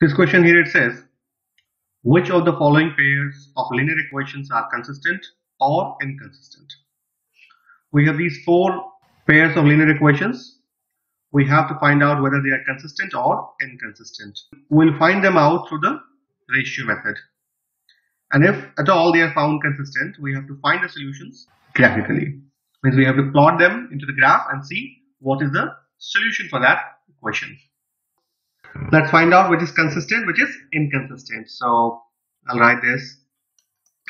This question here, it says, which of the following pairs of linear equations are consistent or inconsistent? We have these four pairs of linear equations. We have to find out whether they are consistent or inconsistent. We'll find them out through the ratio method. And if at all they are found consistent, we have to find the solutions graphically. Means we have to plot them into the graph and see what is the solution for that equation. Let's find out which is consistent, which is inconsistent. So I'll write this: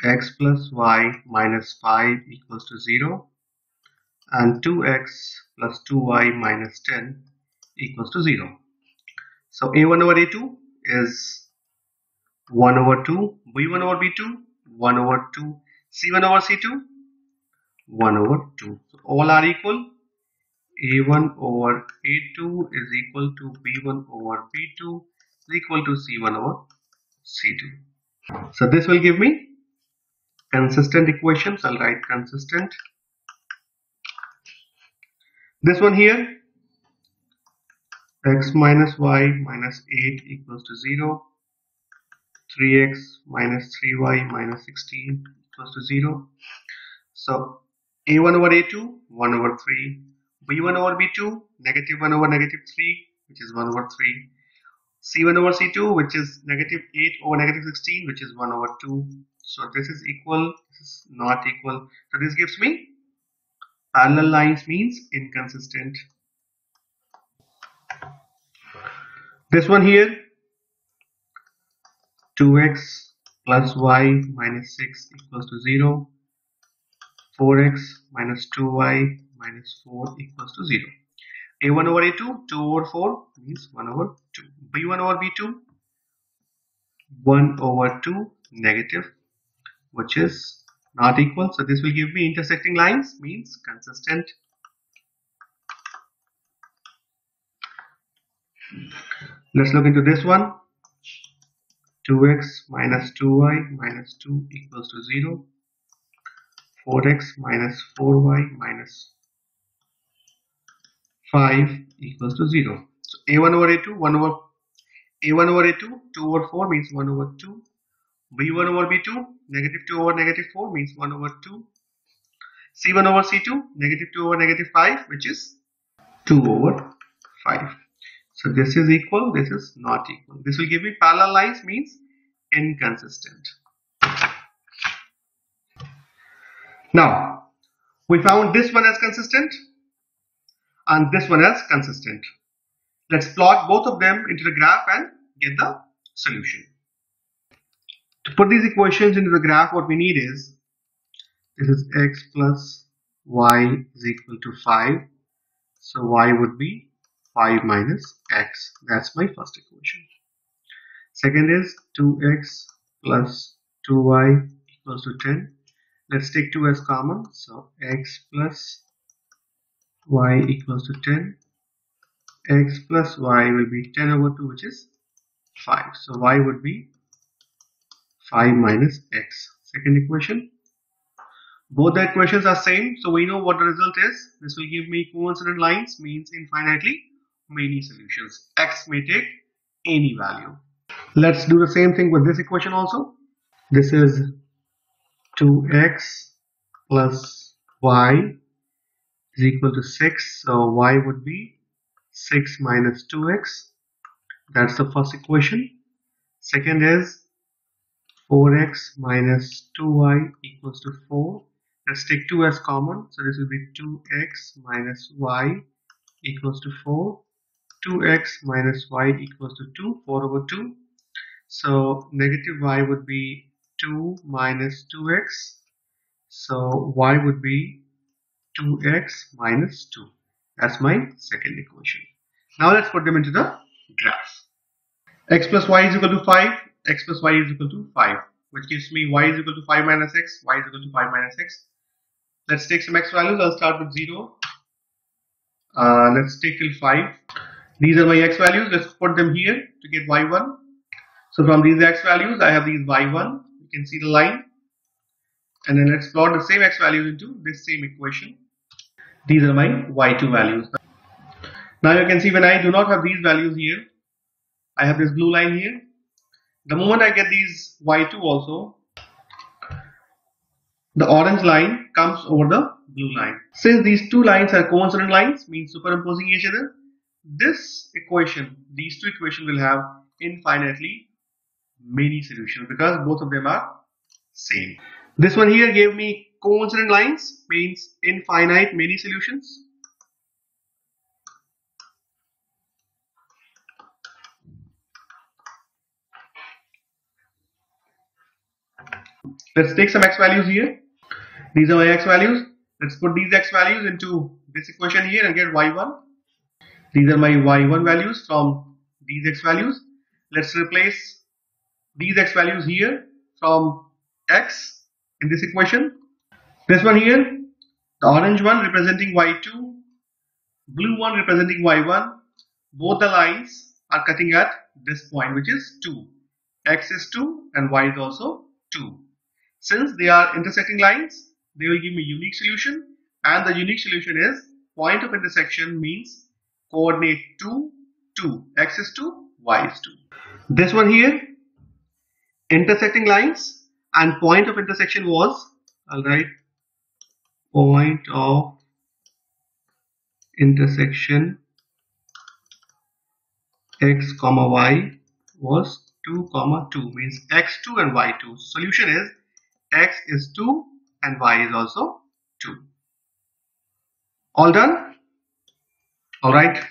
x plus y minus 5 equals to 0 and 2x plus 2y minus 10 equals to 0. So a1 over a2 is 1 over 2, b1 over b2, 1 over 2, c1 over c2, 1 over 2. So all are equal. A1 over A2 is equal to B1 over B2 is equal to C1 over C2. So this will give me consistent equations. I'll write consistent. This one here, x minus y minus 8 equals to 0, 3x minus 3y minus 16 equals to 0. So A1 over A2, 1 over 3. b1 over b2, negative 1 over negative 3, which is 1 over 3. c1 over c2, which is negative 8 over negative 16, which is 1 over 2. So this is equal, this is not equal. So this gives me parallel lines means inconsistent. This one here, 2x plus y minus 6 equals to 0, 4x minus 2y minus 4 equals to 0. A1 over A2, 2 over 4 means 1 over 2. B1 over B2, 1 over 2 negative, which is not equal. So this will give me intersecting lines means consistent. Let's look into this one. 2x minus 2y minus 2 equals to 0. 4x minus 4y minus 5 equals to 0. So a1 over a2, 1 over a1 over a2, 2 over 4 means 1 over 2. b1 over b2, negative 2 over negative 4 means 1 over 2. c1 over c2, negative 2 over negative 5, which is 2 over 5. So this is equal, this is not equal. This will give me parallel lines means inconsistent. Now we found this one as consistent and this one as consistent. Let's plot both of them into the graph and get the solution. To put these equations into the graph, what we need is, this is x plus y is equal to 5. So y would be 5 minus x. That's my first equation. Second is 2x plus 2y equals to 10. Let's take 2 as common. So x plus y equals to 10. X plus y will be 10 over 2, which is 5. So y would be 5 minus x. Second equation. Both the equations are same. So we know what the result is. This will give me coincident lines means infinitely many solutions. X may take any value. Let's do the same thing with this equation also. This is 2x plus y is equal to 6. So y would be 6 minus 2x. That's the first equation. Second is 4x minus 2y equals to 4. Let's take 2 as common. So this will be 2x minus y equals to 4. 2x minus y equals to 2. 4 over 2. So negative y would be 2 minus 2x. So y would be 2x minus 2. That's my second equation. Now let's put them into the graph. X plus y is equal to 5. X plus y is equal to 5, which gives me y is equal to 5 minus x. Y is equal to 5 minus x. Let's take some x values. I'll start with 0. Let's take till 5. These are my x values. Let's put them here to get y1. So from these x values, I have these y1. You can see the line. And then let's plot the same x values into this same equation. These are my y2 values. Now you can see when I do not have these values here, I have this blue line here. The moment I get these y2 also, the orange line comes over the blue line. Since these two lines are coincident lines, means superimposing each other, this equation, these two equations will have infinitely many solutions because both of them are same. This one here gave me coincident lines, means infinite many solutions. Let's take some x values here. These are my x values. Let's put these x values into this equation here and get y1. These are my y1 values from these x values. Let's replace these x values here from x in this equation. This one here, the orange one representing y2, blue one representing y1. Both the lines are cutting at this point, which is 2. X is 2 and y is also 2. Since they are intersecting lines, they will give me unique solution, and the unique solution is point of intersection, means coordinate 2, 2. X is 2, y is 2. This one here, intersecting lines, and point of intersection was, I'll write point of intersection x comma y was 2 comma 2, means x2 and y2. Solution is x is 2 and y is also 2. All done? All right.